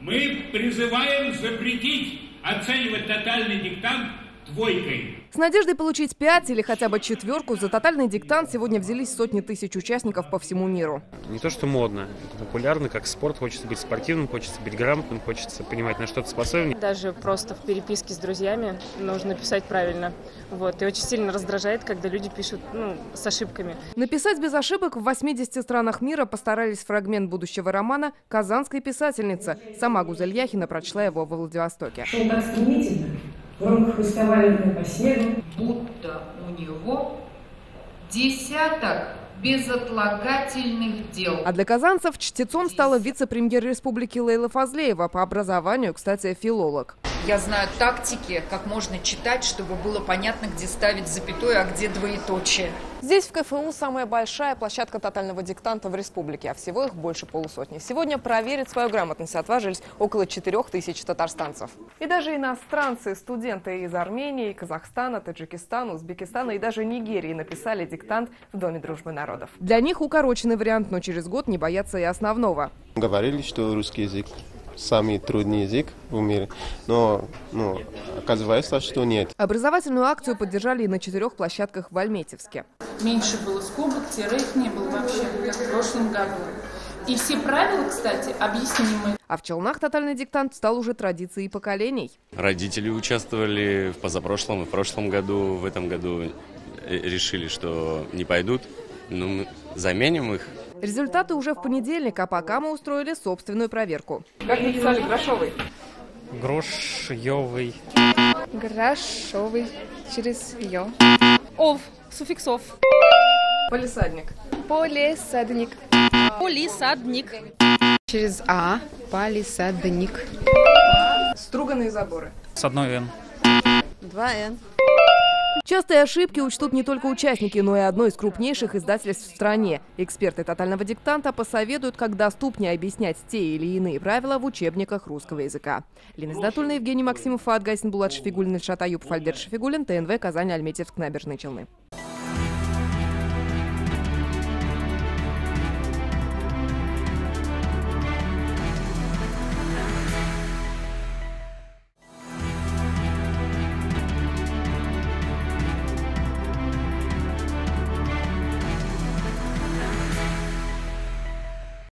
Мы призываем запретить оценивать тотальный диктант двойкой. С надеждой получить 5 или хотя бы 4 за тотальный диктант сегодня взялись сотни тысяч участников по всему миру. Не то, что модно, это популярно, как спорт. Хочется быть спортивным, хочется быть грамотным, хочется понимать, на что ты способен. Даже просто в переписке с друзьями нужно писать правильно. Вот. И очень сильно раздражает, когда люди пишут с ошибками. Написать без ошибок в 80 странах мира постарались фрагмент будущего романа казанской писательницы. Сама Гузельякина прочла его во Владивостоке. Громко хвостовали на беседу. Будто у него десяток безотлагательных дел. А для казанцев чтецом стала вице-премьер республики Лейла Фазлеева. По образованию, кстати, филолог. Я знаю тактики, как можно читать, чтобы было понятно, где ставить запятую, а где двоеточие. Здесь в КФУ самая большая площадка тотального диктанта в республике, а всего их больше полусотни. Сегодня проверить свою грамотность отважились около 4000 татарстанцев. И даже иностранцы, студенты из Армении, Казахстана, Таджикистана, Узбекистана и даже Нигерии написали диктант в Доме дружбы народов. Для них укороченный вариант, но через год не боятся и основного. Говорили, что русский язык самый трудный язык в мире, но оказывается, что нет. Образовательную акцию поддержали и на 4 площадках в Альметьевске. Меньше было скобок, тире не было вообще, как в прошлом году. И все правила, кстати, объяснимы. А в Челнах тотальный диктант стал уже традицией поколений. Родители участвовали в позапрошлом и в прошлом году. В этом году решили, что не пойдут, но мы заменим их. Результаты уже в понедельник, а пока мы устроили собственную проверку. Как написали грошовый? Грошёвый. Грошовый через ё. Ов, суффиксов. Полисадник. Полисадник. Полисадник. Через А. Полисадник. Струганные заборы. С одной Н. 2 Н. Частые ошибки учтут не только участники, но и одно из крупнейших издательств в стране. Эксперты тотального диктанта посоветуют, как доступнее объяснять те или иные правила в учебниках русского языка. Лена Затулина, Евгений Максимов, Фаат Гайсин, Булат Шафигулин, Ильшат Аюб, Фальберт Шафигулин, ТНВ, Казань, Альметьевск, Набережные Челны.